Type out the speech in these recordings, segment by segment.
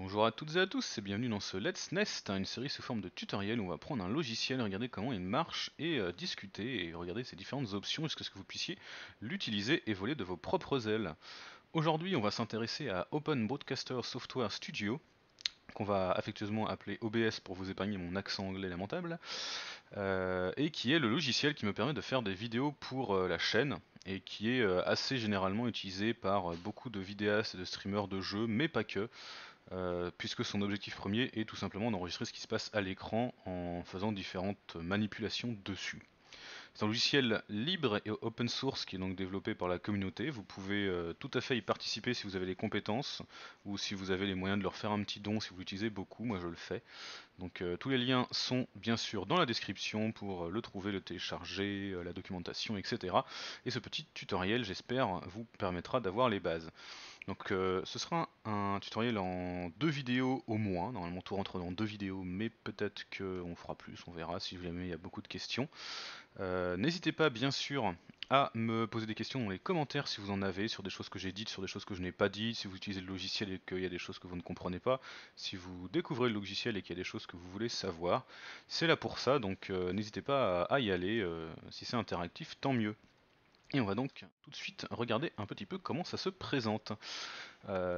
Bonjour à toutes et à tous et bienvenue dans ce Let's Nest, une série sous forme de tutoriel où on va prendre un logiciel, regarder comment il marche et discuter et regarder ses différentes options jusqu'à ce que vous puissiez l'utiliser et voler de vos propres ailes. Aujourd'hui on va s'intéresser à Open Broadcaster Software Studio, qu'on va affectueusement appeler OBS pour vous épargner mon accent anglais lamentable, et qui est le logiciel qui me permet de faire des vidéos pour la chaîne, et qui est assez généralement utilisé par beaucoup de vidéastes et de streamers de jeux, mais pas que, puisque son objectif premier est tout simplement d'enregistrer ce qui se passe à l'écran en faisant différentes manipulations dessus. C'est un logiciel libre et open source qui est donc développé par la communauté. Vous pouvez tout à fait y participer si vous avez les compétences ou si vous avez les moyens de leur faire un petit don si vous l'utilisez beaucoup. Moi je le fais. Donc tous les liens sont bien sûr dans la description pour le trouver, le télécharger, la documentation, etc. Et ce petit tutoriel, j'espère, vous permettra d'avoir les bases. Donc ce sera un tutoriel en 2 vidéos au moins. Normalement tout rentre dans 2 vidéos, mais peut-être qu'on fera plus, on verra si jamais il y a beaucoup de questions. N'hésitez pas bien sûr à me poser des questions dans les commentaires si vous en avez, sur des choses que j'ai dites, sur des choses que je n'ai pas dites, si vous utilisez le logiciel et qu'il y a des choses que vous ne comprenez pas, si vous découvrez le logiciel et qu'il y a des choses que vous voulez savoir. C'est là pour ça, donc n'hésitez pas à y aller, si c'est interactif, tant mieux. Et on va donc tout de suite regarder un petit peu comment ça se présente.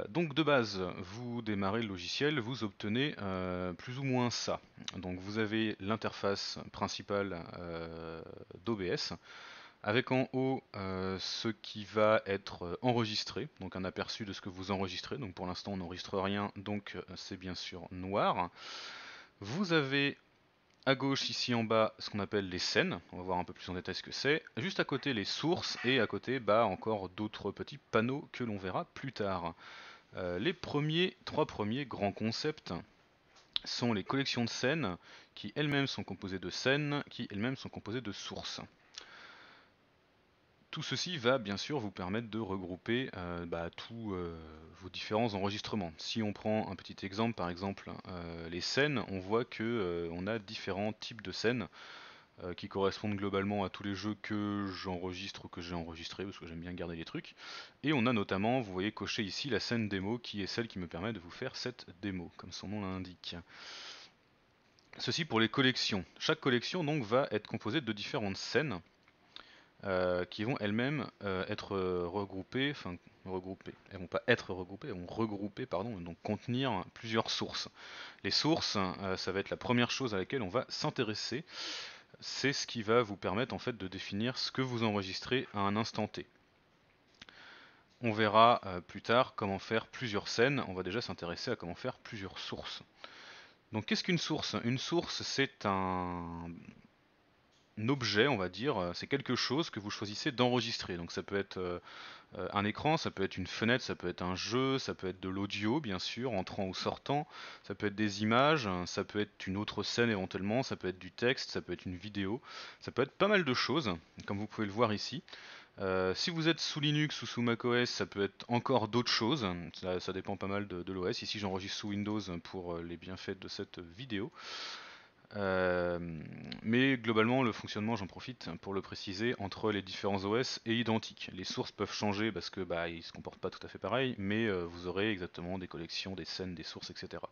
Donc de base, vous démarrez le logiciel, vous obtenez plus ou moins ça. Donc vous avez l'interface principale d'OBS, avec en haut ce qui va être enregistré, donc un aperçu de ce que vous enregistrez. Donc pour l'instant on n'enregistre rien, donc c'est bien sûr noir. Vous avez à gauche, ici en bas, ce qu'on appelle les scènes, on va voir un peu plus en détail ce que c'est. Juste à côté, les sources, et à côté, bah, encore d'autres petits panneaux que l'on verra plus tard. Les trois premiers grands concepts sont les collections de scènes, qui elles-mêmes sont composées de scènes, qui elles-mêmes sont composées de sources. Tout ceci va bien sûr vous permettre de regrouper tous vos différents enregistrements. Si on prend un petit exemple, par exemple les scènes, on voit que on a différents types de scènes qui correspondent globalement à tous les jeux que j'enregistre ou que j'ai enregistré, parce que j'aime bien garder les trucs. Et on a notamment, vous voyez coché ici, la scène démo, qui est celle qui me permet de vous faire cette démo, comme son nom l'indique. Ceci pour les collections. Chaque collection donc va être composée de différentes scènes, qui vont elles-mêmes être regroupées, enfin regroupées, elles vont pas être regroupées, elles vont regrouper, pardon, donc contenir plusieurs sources. Les sources, ça va être la première chose à laquelle on va s'intéresser, c'est ce qui va vous permettre en fait de définir ce que vous enregistrez à un instant T. On verra plus tard comment faire plusieurs scènes, on va déjà s'intéresser à comment faire plusieurs sources. Donc qu'est-ce qu'une source? Une source, c'est un objet, on va dire, c'est quelque chose que vous choisissez d'enregistrer. Donc ça peut être un écran, ça peut être une fenêtre, ça peut être un jeu, ça peut être de l'audio bien sûr, entrant ou sortant, ça peut être des images, ça peut être une autre scène éventuellement, ça peut être du texte, ça peut être une vidéo, ça peut être pas mal de choses, comme vous pouvez le voir ici. Si vous êtes sous Linux ou sous macOS, ça peut être encore d'autres choses, ça dépend pas mal de l'OS. Ici j'enregistre sous Windows pour les bienfaits de cette vidéo. Mais globalement le fonctionnement, j'en profite pour le préciser, entre les différents OS est identique. Les sources peuvent changer parce que bah, ils ne se comportent pas tout à fait pareil, mais vous aurez exactement des collections, des scènes, des sources, etc.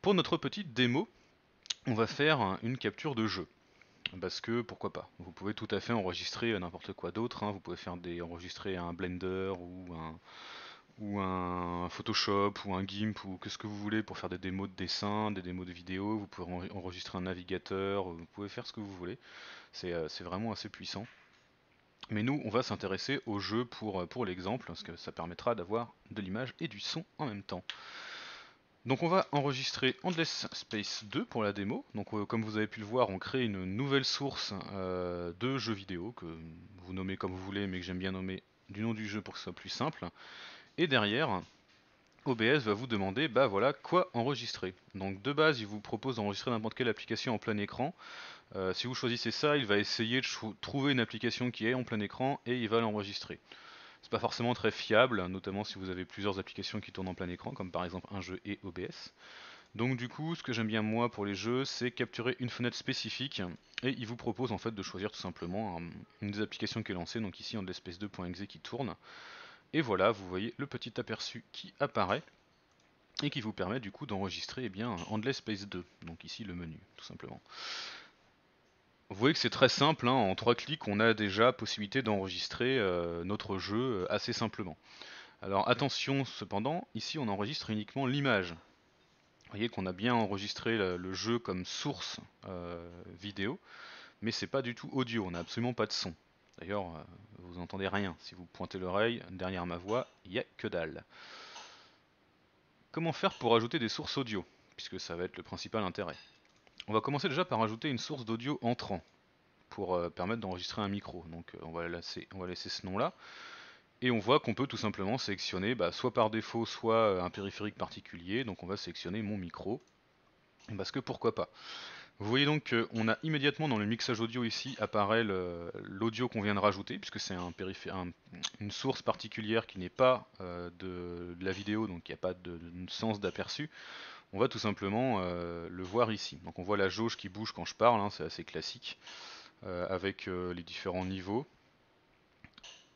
Pour notre petite démo, on va faire une capture de jeu. Parce que pourquoi pas, vous pouvez tout à fait enregistrer n'importe quoi d'autre, hein. Vous pouvez faire enregistrer un Blender ou un Photoshop, ou un GIMP, ou que ce que vous voulez pour faire des démos de dessin, des démos de vidéo, vous pouvez enregistrer un navigateur, vous pouvez faire ce que vous voulez, c'est vraiment assez puissant. Mais nous, on va s'intéresser au jeu pour l'exemple, parce que ça permettra d'avoir de l'image et du son en même temps. Donc on va enregistrer Endless Space 2 pour la démo. Donc comme vous avez pu le voir, on crée une nouvelle source de jeux vidéo, que vous nommez comme vous voulez, mais que j'aime bien nommer du nom du jeu pour que ce soit plus simple. Et derrière, OBS va vous demander bah voilà quoi enregistrer. Donc de base, il vous propose d'enregistrer n'importe quelle application en plein écran. Si vous choisissez ça, il va essayer de trouver une application qui est en plein écran et il va l'enregistrer. C'est pas forcément très fiable, notamment si vous avez plusieurs applications qui tournent en plein écran, comme par exemple un jeu et OBS. Donc du coup, ce que j'aime bien moi pour les jeux, c'est capturer une fenêtre spécifique, et il vous propose en fait de choisir tout simplement une des applications qui est lancée, donc ici en espèce 2.exe qui tourne. Et voilà, vous voyez le petit aperçu qui apparaît. et qui vous permet du coup d'enregistrer eh bien Endless Space 2, donc ici le menu tout simplement. Vous voyez que c'est très simple, hein, en 3 clics on a déjà possibilité d'enregistrer notre jeu assez simplement. Alors attention cependant, ici on enregistre uniquement l'image. Vous voyez qu'on a bien enregistré le jeu comme source vidéo, mais c'est pas du tout audio, on n'a absolument pas de son. D'ailleurs, vous n'entendez rien, si vous pointez l'oreille derrière ma voix, il n'y a que dalle. Comment faire pour ajouter des sources audio, puisque ça va être le principal intérêt. On va commencer déjà par ajouter une source d'audio entrant, pour permettre d'enregistrer un micro. Donc on va laisser ce nom là, et on voit qu'on peut tout simplement sélectionner, bah, soit par défaut, soit un périphérique particulier, donc on va sélectionner mon micro, parce que pourquoi pas. Vous voyez donc qu'on a immédiatement dans le mixage audio ici apparaît l'audio qu'on vient de rajouter, puisque c'est une source particulière qui n'est pas de la vidéo, donc il n'y a pas de sens d'aperçu. On va tout simplement le voir ici. Donc on voit la jauge qui bouge quand je parle, hein, c'est assez classique, avec les différents niveaux.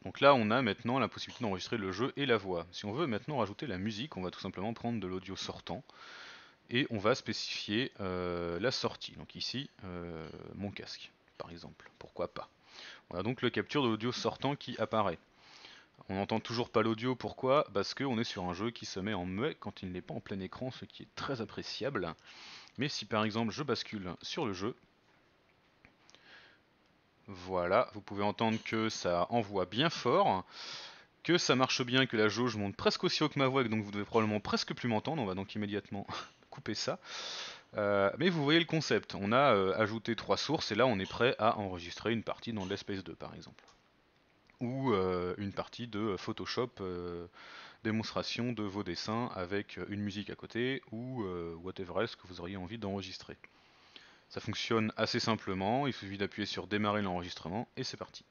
Donc là on a maintenant la possibilité d'enregistrer le jeu et la voix. Si on veut maintenant rajouter la musique, on va tout simplement prendre de l'audio sortant, et on va spécifier la sortie, donc ici mon casque par exemple, pourquoi pas. On a donc le capture de l'audio sortant qui apparaît. On n'entend toujours pas l'audio, pourquoi? Parce qu'on est sur un jeu qui se met en muet quand il n'est pas en plein écran, ce qui est très appréciable. Mais si par exemple je bascule sur le jeu, voilà, vous pouvez entendre que ça envoie bien fort, que ça marche bien, que la jauge monte presque aussi haut que ma voix, donc vous devez probablement presque plus m'entendre, on va donc immédiatement couper ça. Mais vous voyez le concept, on a ajouté 3 sources et là on est prêt à enregistrer une partie dans Let's Play 2 par exemple. Ou une partie de Photoshop, démonstration de vos dessins avec une musique à côté, ou whatever else que vous auriez envie d'enregistrer. Ça fonctionne assez simplement, il suffit d'appuyer sur démarrer l'enregistrement et c'est parti.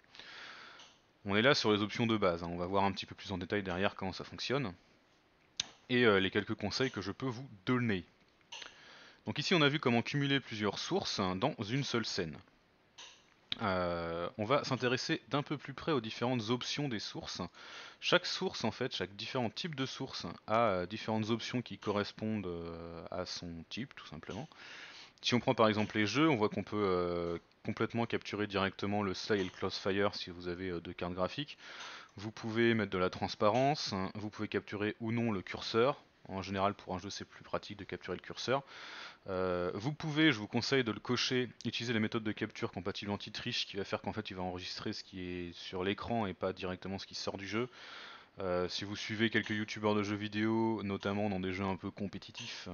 On est là sur les options de base, hein. On va voir un petit peu plus en détail derrière comment ça fonctionne, et les quelques conseils que je peux vous donner. Donc ici on a vu comment cumuler plusieurs sources dans une seule scène. On va s'intéresser d'un peu plus près aux différentes options des sources. Chaque source en fait, chaque différent type de source a différentes options qui correspondent à son type tout simplement. Si on prend par exemple les jeux, on voit qu'on peut complètement capturer directement le Slide et le Crossfire si vous avez deux cartes graphiques. Vous pouvez mettre de la transparence, hein, vous pouvez capturer ou non le curseur. En général pour un jeu c'est plus pratique de capturer le curseur. Vous pouvez, je vous conseille de le cocher, utiliser les méthodes de capture compatibles anti-triche, qui va faire qu'en fait il va enregistrer ce qui est sur l'écran et pas directement ce qui sort du jeu. Si vous suivez quelques youtubeurs de jeux vidéo, notamment dans des jeux un peu compétitifs,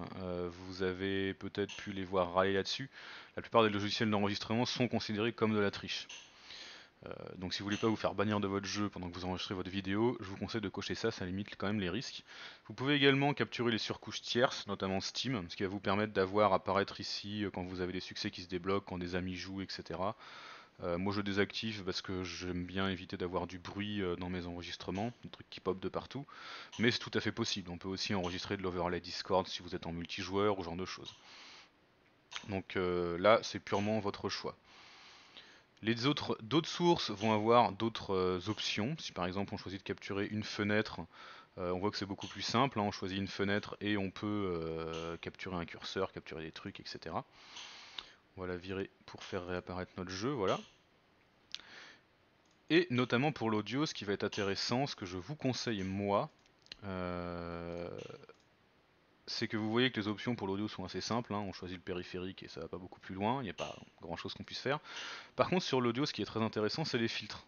vous avez peut-être pu les voir râler là-dessus. La plupart des logiciels d'enregistrement sont considérés comme de la triche. Donc si vous voulez pas vous faire bannir de votre jeu pendant que vous enregistrez votre vidéo, je vous conseille de cocher ça, ça limite quand même les risques. Vous pouvez également capturer les surcouches tierces, notamment Steam, ce qui va vous permettre d'avoir apparaître ici quand vous avez des succès qui se débloquent, quand des amis jouent, etc. Moi je désactive parce que j'aime bien éviter d'avoir du bruit dans mes enregistrements, des trucs qui pop de partout, mais c'est tout à fait possible, on peut aussi enregistrer de l'overlay Discord si vous êtes en multijoueur ou genre de choses. Donc là c'est purement votre choix. Les autres sources vont avoir d'autres options, si par exemple on choisit de capturer une fenêtre, on voit que c'est beaucoup plus simple, hein, on choisit une fenêtre et on peut capturer un curseur, capturer des trucs, etc. On va la virer pour faire réapparaître notre jeu, voilà. Et notamment pour l'audio, ce qui va être intéressant, ce que je vous conseille moi, c'est que vous voyez que les options pour l'audio sont assez simples, hein. On choisit le périphérique et ça va pas beaucoup plus loin, il n'y a pas grand chose qu'on puisse faire. Par contre sur l'audio, ce qui est très intéressant, c'est les filtres.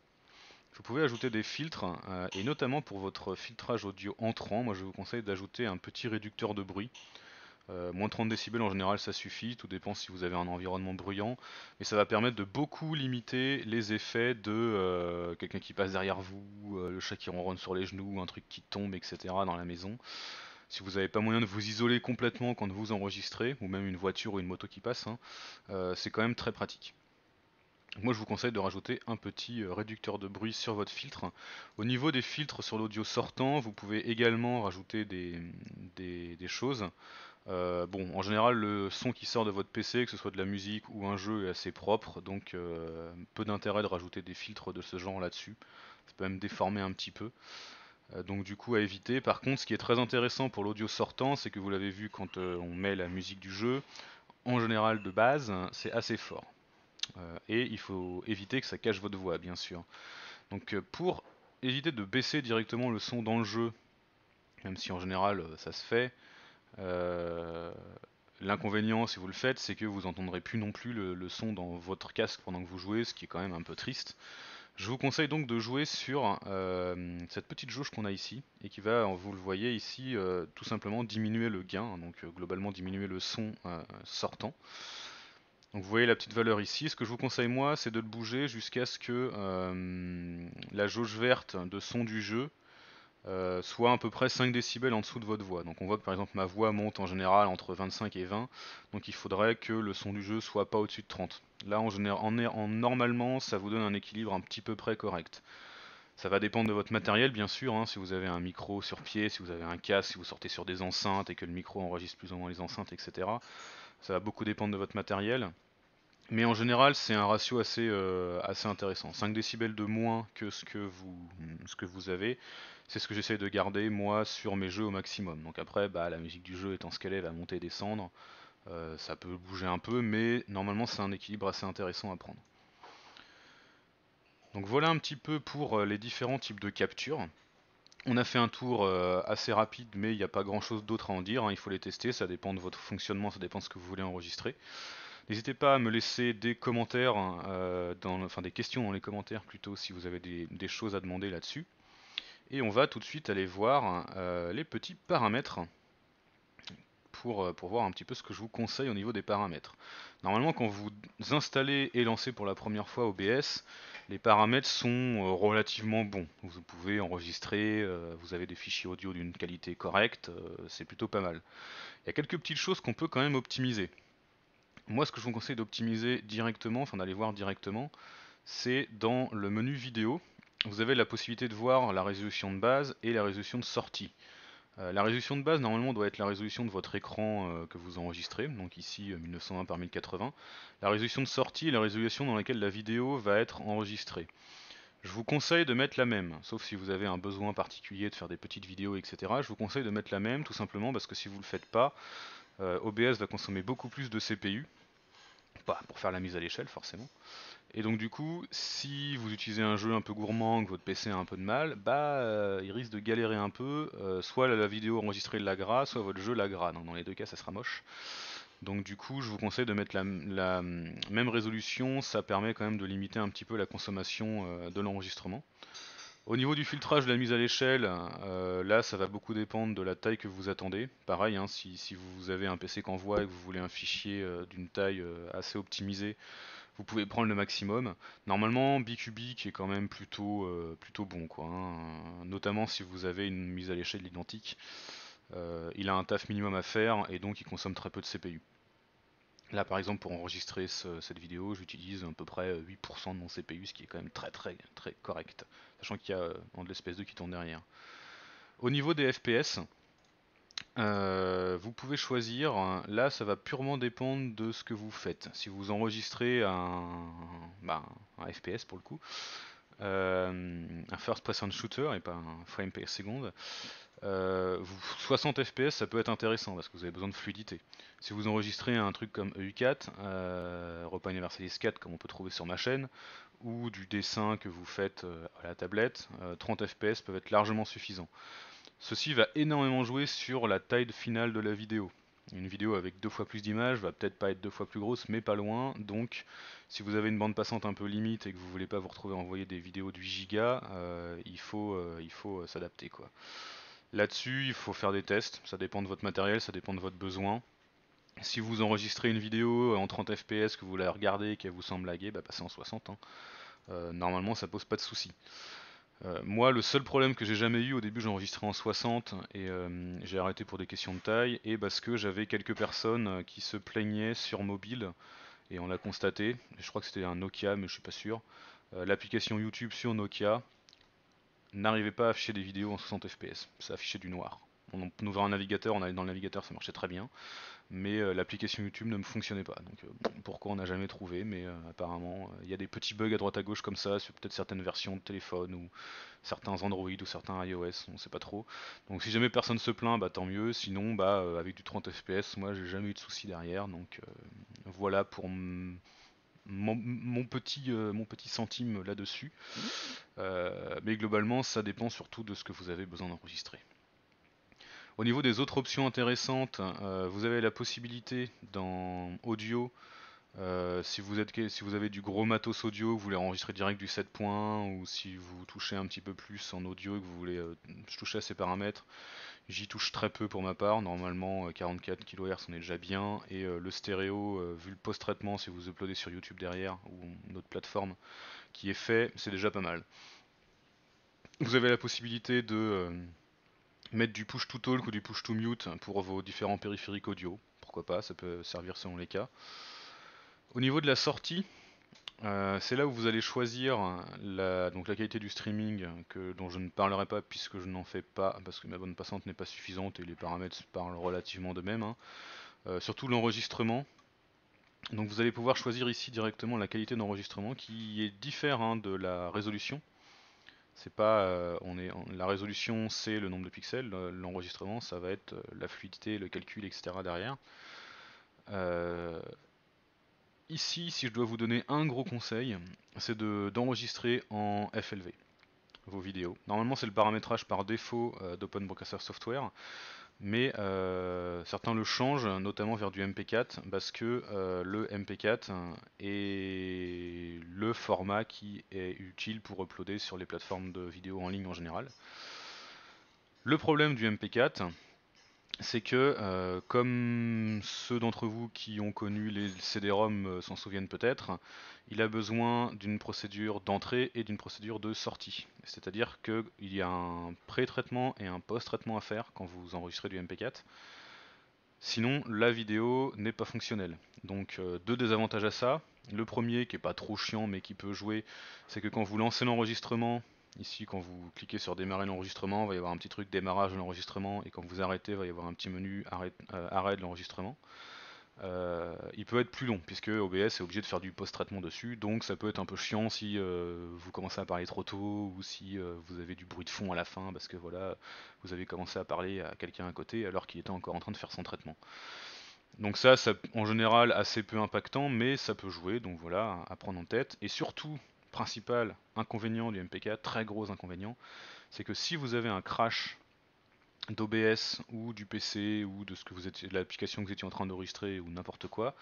Vous pouvez ajouter des filtres, et notamment pour votre filtrage audio entrant, moi je vous conseille d'ajouter un petit réducteur de bruit. Moins 30 décibels en général ça suffit, tout dépend si vous avez un environnement bruyant, mais ça va permettre de beaucoup limiter les effets de quelqu'un qui passe derrière vous, le chat qui ronronne sur les genoux, un truc qui tombe, etc. dans la maison. Si vous n'avez pas moyen de vous isoler complètement quand vous enregistrez, ou même une voiture ou une moto qui passe, hein, c'est quand même très pratique. Moi je vous conseille de rajouter un petit réducteur de bruit sur votre filtre. Au niveau des filtres sur l'audio sortant, vous pouvez également rajouter des choses. Bon, en général le son qui sort de votre PC, que ce soit de la musique ou un jeu, est assez propre, donc peu d'intérêt de rajouter des filtres de ce genre là-dessus. Ça peut même déformer un petit peu. donc du coup à éviter. Par contre, ce qui est très intéressant pour l'audio sortant, c'est que vous l'avez vu quand on met la musique du jeu, en général de base, c'est assez fort. Et il faut éviter que ça cache votre voix, bien sûr. Donc pour éviter de baisser directement le son dans le jeu, même si en général ça se fait, l'inconvénient si vous le faites, c'est que vous n'entendrez plus non plus le son dans votre casque pendant que vous jouez, ce qui est quand même un peu triste. Je vous conseille donc de jouer sur cette petite jauge qu'on a ici, et qui va, vous le voyez ici, tout simplement diminuer le gain, donc globalement diminuer le son sortant. Donc vous voyez la petite valeur ici. Ce que je vous conseille moi, c'est de le bouger jusqu'à ce que la jauge verte de son du jeu soit à peu près 5 décibels en dessous de votre voix. Donc on voit que par exemple ma voix monte en général entre 25 et 20, donc il faudrait que le son du jeu soit pas au-dessus de 30. Là normalement ça vous donne un équilibre un petit peu près correct. Ça va dépendre de votre matériel bien sûr, hein, si vous avez un micro sur pied, si vous avez un casque, si vous sortez sur des enceintes et que le micro enregistre plus ou moins les enceintes, etc. Ça va beaucoup dépendre de votre matériel. Mais en général c'est un ratio assez, assez intéressant, 5 décibels de moins que ce que vous avez, c'est ce que j'essaie de garder moi sur mes jeux au maximum. Donc après bah, la musique du jeu étant ce qu'elle est, va monter et descendre, ça peut bouger un peu, mais normalement c'est un équilibre assez intéressant à prendre. Donc voilà un petit peu pour les différents types de captures. On a fait un tour assez rapide, mais il n'y a pas grand chose d'autre à en dire, hein. Il faut les tester, ça dépend de votre fonctionnement, ça dépend de ce que vous voulez enregistrer. N'hésitez pas à me laisser des commentaires, des questions dans les commentaires plutôt, si vous avez des choses à demander là-dessus. Et on va tout de suite aller voir les petits paramètres pour voir un petit peu ce que je vous conseille au niveau des paramètres. Normalement, quand vous installez et lancez pour la première fois OBS, les paramètres sont relativement bons. Vous pouvez enregistrer, vous avez des fichiers audio d'une qualité correcte, c'est plutôt pas mal. Il y a quelques petites choses qu'on peut quand même optimiser. Moi, ce que je vous conseille d'optimiser directement, enfin d'aller voir directement, c'est dans le menu vidéo. Vous avez la possibilité de voir la résolution de base et la résolution de sortie. La résolution de base, normalement, doit être la résolution de votre écran que vous enregistrez, donc ici 1920 par 1080. La résolution de sortie est la résolution dans laquelle la vidéo va être enregistrée. Je vous conseille de mettre la même, sauf si vous avez un besoin particulier de faire des petites vidéos, etc. Je vous conseille de mettre la même, tout simplement parce que si vous ne le faites pas, OBS va consommer beaucoup plus de CPU, pas pour faire la mise à l'échelle forcément, et donc du coup si vous utilisez un jeu un peu gourmand, que votre PC a un peu de mal, bah il risque de galérer un peu, soit la vidéo enregistrée laggera, soit votre jeu laggera, donc dans les deux cas ça sera moche. Donc du coup je vous conseille de mettre la même résolution, ça permet quand même de limiter un petit peu la consommation de l'enregistrement. Au niveau du filtrage de la mise à l'échelle, là ça va beaucoup dépendre de la taille que vous attendez. Pareil, hein, si vous avez un PC qu'en voit et que vous voulez un fichier d'une taille assez optimisée, vous pouvez prendre le maximum. Normalement BQB qui est quand même plutôt bon, quoi, hein, notamment si vous avez une mise à l'échelle identique. Il a un taf minimum à faire et donc il consomme très peu de CPU. Là par exemple pour enregistrer cette vidéo, j'utilise à peu près 8% de mon CPU, ce qui est quand même très correct, sachant qu'il y a Endless Space 2 qui tourne derrière. Au niveau des FPS, vous pouvez choisir, là ça va purement dépendre de ce que vous faites. Si vous enregistrez un FPS pour le coup, un first person shooter et pas un frame per seconde, 60 fps ça peut être intéressant parce que vous avez besoin de fluidité. Si vous enregistrez un truc comme EU4, Europa Universalis 4 comme on peut trouver sur ma chaîne, ou du dessin que vous faites à la tablette, 30 fps peuvent être largement suffisants. Ceci va énormément jouer sur la taille finale de la vidéo. Une vidéo avec 2 fois plus d'images va peut-être pas être 2 fois plus grosse, mais pas loin. Donc si vous avez une bande passante un peu limite et que vous voulez pas vous retrouver à envoyer des vidéos de 8 Go, il faut s'adapter, quoi. Là-dessus, il faut faire des tests, ça dépend de votre matériel, ça dépend de votre besoin. Si vous enregistrez une vidéo en 30 fps, que vous la regardez et qu'elle vous semble laguer, bah passez en 60, hein. Normalement ça pose pas de soucis. Moi le seul problème que j'ai jamais eu, au début j'enregistrais en 60 et j'ai arrêté pour des questions de taille, et parce que j'avais quelques personnes qui se plaignaient sur mobile, et on l'a constaté, je crois que c'était un Nokia mais je suis pas sûr, l'application YouTube sur Nokia n'arrivait pas à afficher des vidéos en 60 fps, ça affichait du noir. On ouvrait un navigateur, on allait dans le navigateur, ça marchait très bien. mais l'application YouTube ne me fonctionnait pas, donc pourquoi on n'a jamais trouvé, mais apparemment il y a des petits bugs à droite à gauche comme ça sur peut-être certaines versions de téléphone ou certains Android ou certains iOS, on sait pas trop. Donc si jamais personne se plaint, bah tant mieux, sinon bah avec du 30 fps moi j'ai jamais eu de soucis derrière, donc voilà pour mon petit centime là-dessus, mais globalement ça dépend surtout de ce que vous avez besoin d'enregistrer. Au niveau des autres options intéressantes, vous avez la possibilité dans audio, si vous avez du gros matos audio, vous voulez enregistrer direct du 7 points, ou si vous touchez un petit peu plus en audio et que vous voulez toucher à ces paramètres, j'y touche très peu pour ma part, normalement 44 kHz on est déjà bien, et le stéréo, vu le post-traitement, si vous uploadez sur YouTube derrière, ou notre plateforme qui est fait, c'est déjà pas mal. Vous avez la possibilité de... mettre du push to talk ou du push to mute pour vos différents périphériques audio, pourquoi pas, ça peut servir selon les cas. Au niveau de la sortie, c'est là où vous allez choisir donc la qualité du streaming, dont je ne parlerai pas puisque je n'en fais pas, parce que ma bande passante n'est pas suffisante et les paramètres parlent relativement d'eux-mêmes, hein. Surtout l'enregistrement. Donc vous allez pouvoir choisir ici directement la qualité d'enregistrement qui diffère, hein, de la résolution. C'est pas, la résolution c'est le nombre de pixels, l'enregistrement ça va être la fluidité, le calcul, etc. derrière. Ici, si je dois vous donner un gros conseil, c'est d'enregistrer en FLV vos vidéos. Normalement c'est le paramétrage par défaut d'Open Broadcaster Software, mais certains le changent, notamment vers du MP4, parce que le MP4 est le format qui est utile pour uploader sur les plateformes de vidéos en ligne en général. Le problème du MP4, c'est que, comme ceux d'entre vous qui ont connu les CD-ROM s'en souviennent peut-être, il a besoin d'une procédure d'entrée et d'une procédure de sortie. C'est-à-dire qu'il y a un pré-traitement et un post-traitement à faire quand vous enregistrez du MP4. Sinon, la vidéo n'est pas fonctionnelle. Donc, deux désavantages à ça. Le premier, qui n'est pas trop chiant mais qui peut jouer, c'est que quand vous lancez l'enregistrement, ici, quand vous cliquez sur démarrer l'enregistrement, il va y avoir un petit truc démarrage de l'enregistrement, et quand vous arrêtez, il va y avoir un petit menu arrêt de l'enregistrement. Il peut être plus long, puisque OBS est obligé de faire du post-traitement dessus, donc ça peut être un peu chiant si vous commencez à parler trop tôt, ou si vous avez du bruit de fond à la fin, parce que voilà, vous avez commencé à parler à quelqu'un à côté alors qu'il était encore en train de faire son traitement. Donc ça, en général, assez peu impactant, mais ça peut jouer, donc voilà, à prendre en tête. Et surtout, principal inconvénient du MP4, très gros inconvénient, c'est que si vous avez un crash d'OBS ou du PC ou de l'application que vous étiez en train d'enregistrer ou n'importe quoi,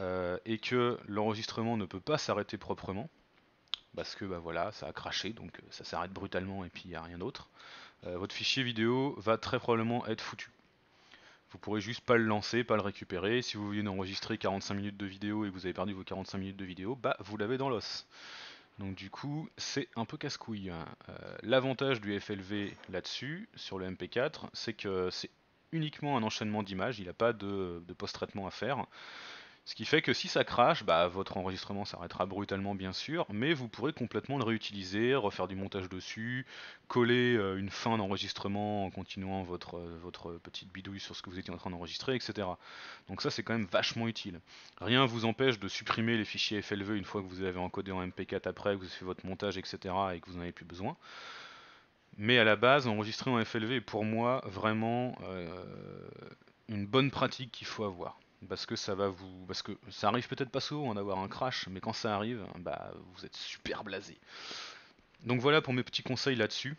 et que l'enregistrement ne peut pas s'arrêter proprement, parce que bah voilà, ça a crashé, donc ça s'arrête brutalement et puis il n'y a rien d'autre, votre fichier vidéo va très probablement être foutu. Vous pourrez juste pas le lancer, pas le récupérer. Si vous venez d'enregistrer 45 minutes de vidéo et que vous avez perdu vos 45 minutes de vidéo, bah vous l'avez dans l'os. Donc du coup, c'est un peu casse-couille. L'avantage du FLV là-dessus, sur le MP4, c'est que c'est uniquement un enchaînement d'images, il n'y a pas de post-traitement à faire. Ce qui fait que si ça crache, bah, votre enregistrement s'arrêtera brutalement bien sûr, mais vous pourrez complètement le réutiliser, refaire du montage dessus, coller une fin d'enregistrement en continuant votre petite bidouille sur ce que vous étiez en train d'enregistrer, etc. Donc ça c'est quand même vachement utile. Rien ne vous empêche de supprimer les fichiers FLV une fois que vous les avez encodés en MP4 après, que vous avez fait votre montage, etc. et que vous n'en avez plus besoin. Mais à la base, enregistrer en FLV est pour moi vraiment une bonne pratique qu'il faut avoir. Parce que ça arrive peut-être pas souvent d'avoir un crash, mais quand ça arrive, bah vous êtes super blasé. Donc voilà pour mes petits conseils là-dessus.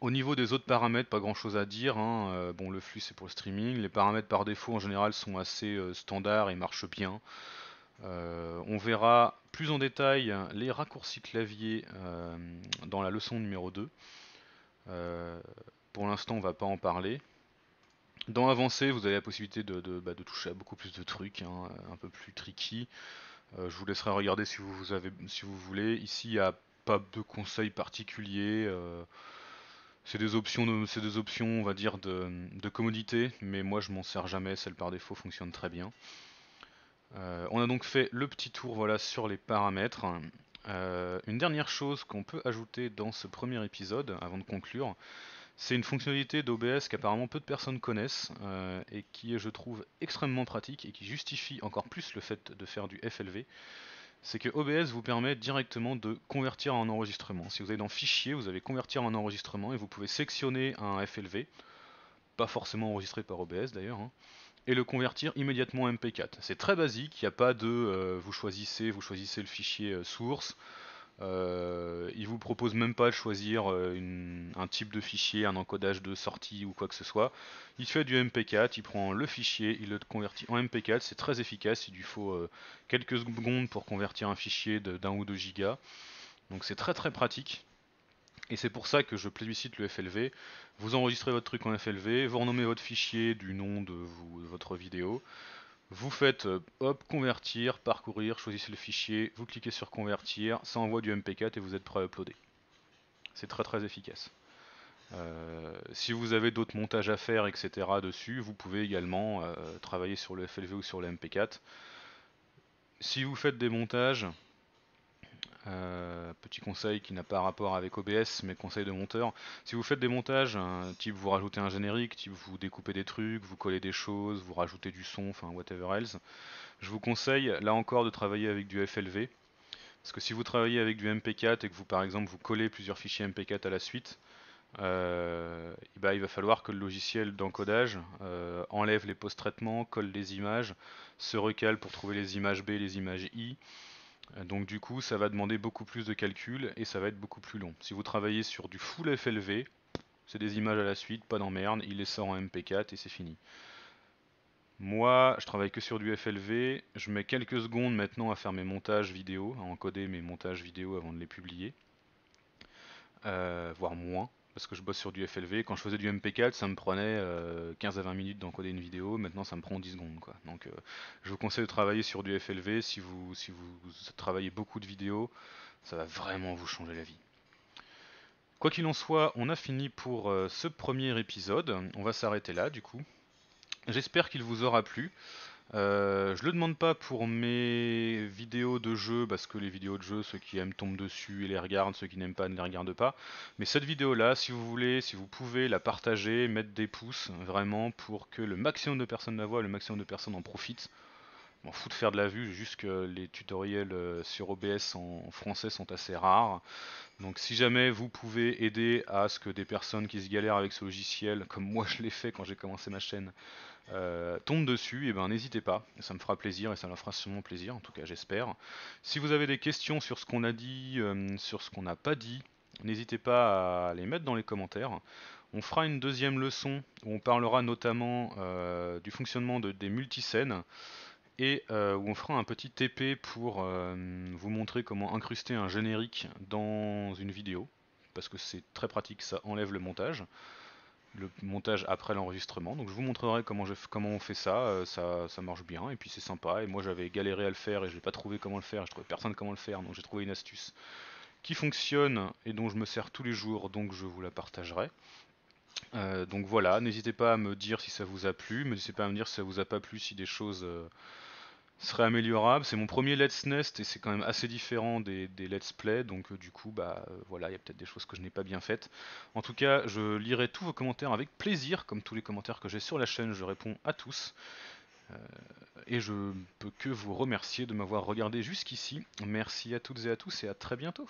Au niveau des autres paramètres, pas grand chose à dire, hein. Bon, le flux c'est pour le streaming, les paramètres par défaut en général sont assez standards et marchent bien. On verra plus en détail les raccourcis clavier dans la leçon numéro 2. Pour l'instant on va pas en parler. Dans Avancé, vous avez la possibilité de toucher à beaucoup plus de trucs, hein, un peu plus tricky. Je vous laisserai regarder si vous voulez. Ici, il n'y a pas de conseils particuliers. C'est des options, on va dire, de commodité, mais moi je m'en sers jamais, celle par défaut fonctionne très bien. On a donc fait le petit tour, voilà, sur les paramètres. Une dernière chose qu'on peut ajouter dans ce premier épisode, avant de conclure, C'est une fonctionnalité d'OBS qu'apparemment peu de personnes connaissent et qui est, je trouve, extrêmement pratique et qui justifie encore plus le fait de faire du FLV. C'est que OBS vous permet directement de convertir en enregistrement. Si vous allez dans Fichier, vous avez Convertir en enregistrement et vous pouvez sectionner un FLV, pas forcément enregistré par OBS d'ailleurs, hein, et le convertir immédiatement en MP4. C'est très basique, il n'y a pas de vous choisissez le fichier source, il vous propose même pas de choisir un type de fichier, un encodage de sortie ou quoi que ce soit. Il fait du MP4, il prend le fichier, il le convertit en MP4, c'est très efficace, il lui faut quelques secondes pour convertir un fichier d'un ou deux gigas. Donc c'est très très pratique. Et c'est pour ça que je plébiscite le FLV. Vous enregistrez votre truc en FLV, vous renommez votre fichier du nom de votre vidéo, vous faites hop, convertir, parcourir, choisissez le fichier, vous cliquez sur convertir, ça envoie du MP4 et vous êtes prêt à uploader. C'est très très efficace. Si vous avez d'autres montages à faire, etc. dessus, vous pouvez également travailler sur le FLV ou sur le MP4. Si vous faites des montages, petit conseil qui n'a pas rapport avec OBS mais conseil de monteur, si vous faites des montages, type vous rajoutez un générique, type vous découpez des trucs, vous collez des choses, vous rajoutez du son, enfin whatever else, je vous conseille là encore de travailler avec du FLV, parce que si vous travaillez avec du MP4 et que vous par exemple vous collez plusieurs fichiers MP4 à la suite, il va falloir que le logiciel d'encodage enlève les post-traitements, colle les images, se recale pour trouver les images B, les images I. Donc du coup ça va demander beaucoup plus de calculs et ça va être beaucoup plus long. Si vous travaillez sur du full FLV, c'est des images à la suite, pas d'emmerde, il les sort en MP4 et c'est fini. Moi je travaille que sur du FLV, je mets quelques secondes maintenant à faire mes montages vidéo, à encoder mes montages vidéo avant de les publier, voire moins, parce que je bosse sur du FLV. Quand je faisais du MP4 ça me prenait 15 à 20 minutes d'encoder une vidéo, maintenant ça me prend 10 secondes quoi. Donc je vous conseille de travailler sur du FLV. Si vous travaillez beaucoup de vidéos, ça va vraiment vous changer la vie. Quoi qu'il en soit, on a fini pour ce premier épisode, on va s'arrêter là du coup. J'espère qu'il vous aura plu. Je le demande pas pour mes vidéos de jeu, parce que les vidéos de jeu, ceux qui aiment tombent dessus et les regardent, ceux qui n'aiment pas ne les regardent pas. Mais cette vidéo là, si vous voulez, si vous pouvez la partager, mettre des pouces, vraiment pour que le maximum de personnes la voient, le maximum de personnes en profitent. M'en fous de faire de la vue, juste que les tutoriels sur OBS en français sont assez rares. Donc si jamais vous pouvez aider à ce que des personnes qui se galèrent avec ce logiciel, comme moi je l'ai fait quand j'ai commencé ma chaîne, tombent dessus, et ben n'hésitez pas, ça me fera plaisir et ça leur fera sûrement plaisir, en tout cas j'espère. Si vous avez des questions sur ce qu'on a dit, sur ce qu'on n'a pas dit, n'hésitez pas à les mettre dans les commentaires. On fera une deuxième leçon où on parlera notamment du fonctionnement des multiscènes, et où on fera un petit TP pour vous montrer comment incruster un générique dans une vidéo, parce que c'est très pratique, ça enlève le montage après l'enregistrement. Donc je vous montrerai comment on fait ça, ça marche bien et puis c'est sympa, et moi j'avais galéré à le faire et je n'ai pas trouvé comment le faire, je trouvais personne comment le faire, donc j'ai trouvé une astuce qui fonctionne et dont je me sers tous les jours, donc je vous la partagerai. Donc voilà, n'hésitez pas à me dire si ça vous a plu, n'hésitez pas à me dire si ça vous a pas plu, si des choses seraient améliorables. C'est mon premier Let's Nest et c'est quand même assez différent des Let's Play, donc du coup voilà, il y a peut-être des choses que je n'ai pas bien faites. En tout cas, je lirai tous vos commentaires avec plaisir, comme tous les commentaires que j'ai sur la chaîne, je réponds à tous. Et je ne peux que vous remercier de m'avoir regardé jusqu'ici. Merci à toutes et à tous et à très bientôt.